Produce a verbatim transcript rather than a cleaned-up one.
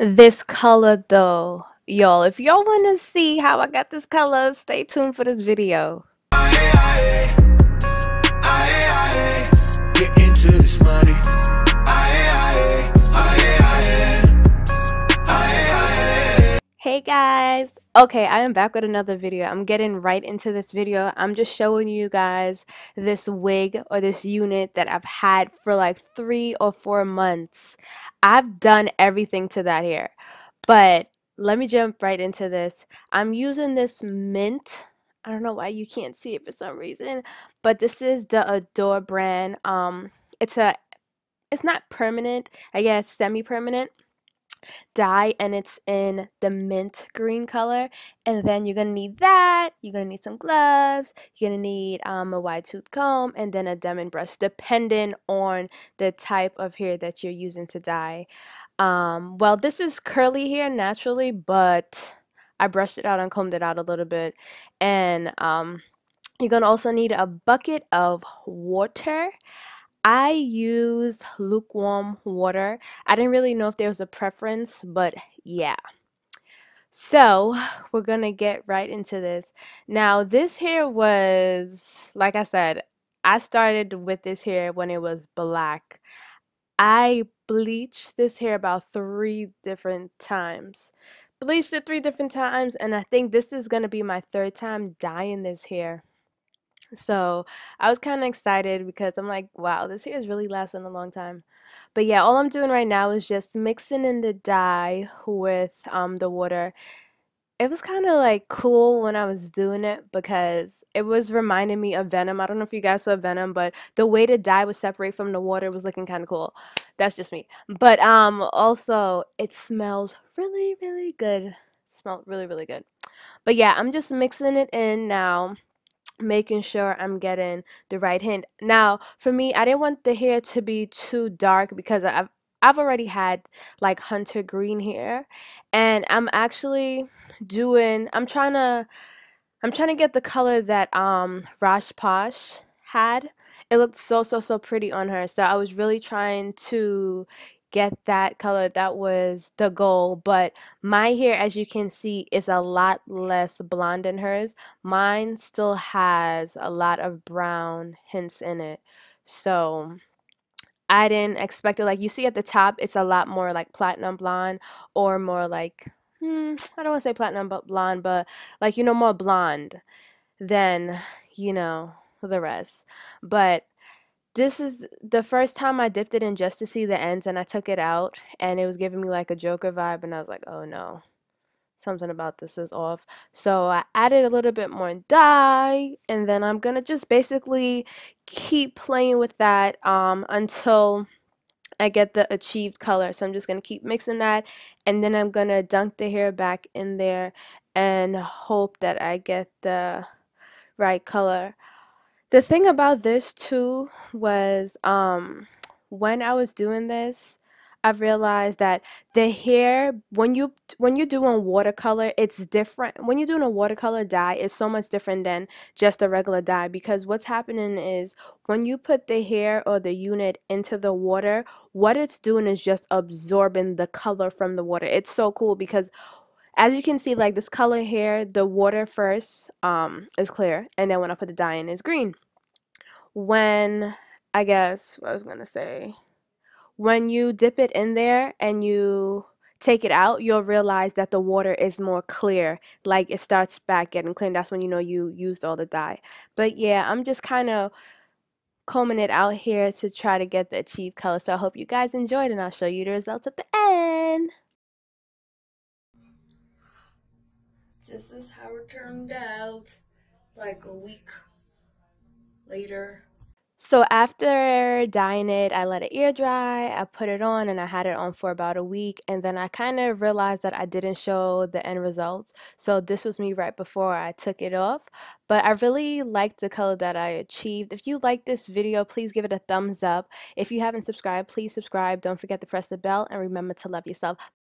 this color though. Y'all, if y'all want to see how I got this color, stay tuned for this video. Get into this money. Hey guys, okay, I am back with another video. I'm getting right into this video. I'm just showing you guys this wig or this unit that I've had for like three or four months. I've done everything to that hair, but let me jump right into this. I'm using this mint. I don't know why you can't see it for some reason, but this is the Adore brand. Um, it's a, it's not permanent, I guess semi-permanent dye, and it's in the mint green color. And then you're gonna need that, you're gonna need some gloves, you're gonna need um, a wide tooth comb, and then a diamond brush, depending on the type of hair that you're using to dye. Um, well, this is curly hair naturally, but I brushed it out and combed it out a little bit. And um, you're gonna also need a bucket of water. I used lukewarm water. I didn't really know if there was a preference, but yeah. So we're gonna get right into this. Now this hair was, like I said, I started with this hair when it was black. I bleached this hair about three different times. Bleached it three different times, and I think this is gonna be my third time dyeing this hair. So I was kind of excited because I'm like, wow, this hair is really lasting a long time. But yeah, all I'm doing right now is just mixing in the dye with um, the water. It was kind of like cool when I was doing it because it was reminding me of Venom. I don't know if you guys saw Venom, but the way the dye would separate from the water was looking kind of cool. That's just me. But um, also, it smells really, really good. It smelled really, really good. But yeah, I'm just mixing it in now, making sure I'm getting the right hint. Now for me, I didn't want the hair to be too dark because I've, I've already had like hunter green hair, and I'm actually doing, I'm trying to I'm trying to get the color that um Rash Posh had. It looked so so so pretty on her, so I was really trying to get that color. That was the goal. But my hair, as you can see, is a lot less blonde than hers. Mine still has a lot of brown hints in it, so I didn't expect it. Like you see at the top, it's a lot more like platinum blonde, or more like hmm, I don't want to say platinum but blonde, but like, you know, more blonde than, you know, the rest. But this is the first time I dipped it in just to see the ends, and I took it out, and it was giving me like a Joker vibe, and I was like, oh no, something about this is off. So I added a little bit more dye, and then I'm gonna just basically keep playing with that um, until I get the achieved color. So I'm just gonna keep mixing that, and then I'm gonna dunk the hair back in there and hope that I get the right color. The thing about this too was um, when I was doing this, I realized that the hair, when you when you're doing watercolor, it's different. When you're doing a watercolor dye, it's so much different than just a regular dye, because what's happening is when you put the hair or the unit into the water, what it's doing is just absorbing the color from the water. It's so cool because, as you can see, like this color here, the water first um, is clear, and then when I put the dye in, it's green. When, I guess, what I was going to say, when you dip it in there and you take it out, you'll realize that the water is more clear. Like it starts back getting clean. That's when you know you used all the dye. But yeah, I'm just kind of combing it out here to try to get the achieved color. So I hope you guys enjoyed, and I'll show you the results at the end. This is how it turned out like a week later. So after dyeing it, I let it air dry, I put it on, and I had it on for about a week, and then I kind of realized that I didn't show the end results. So this was me right before I took it off, but I really liked the color that I achieved. If you like this video, please give it a thumbs up. If you haven't subscribed, please subscribe. Don't forget to press the bell, and remember to love yourself.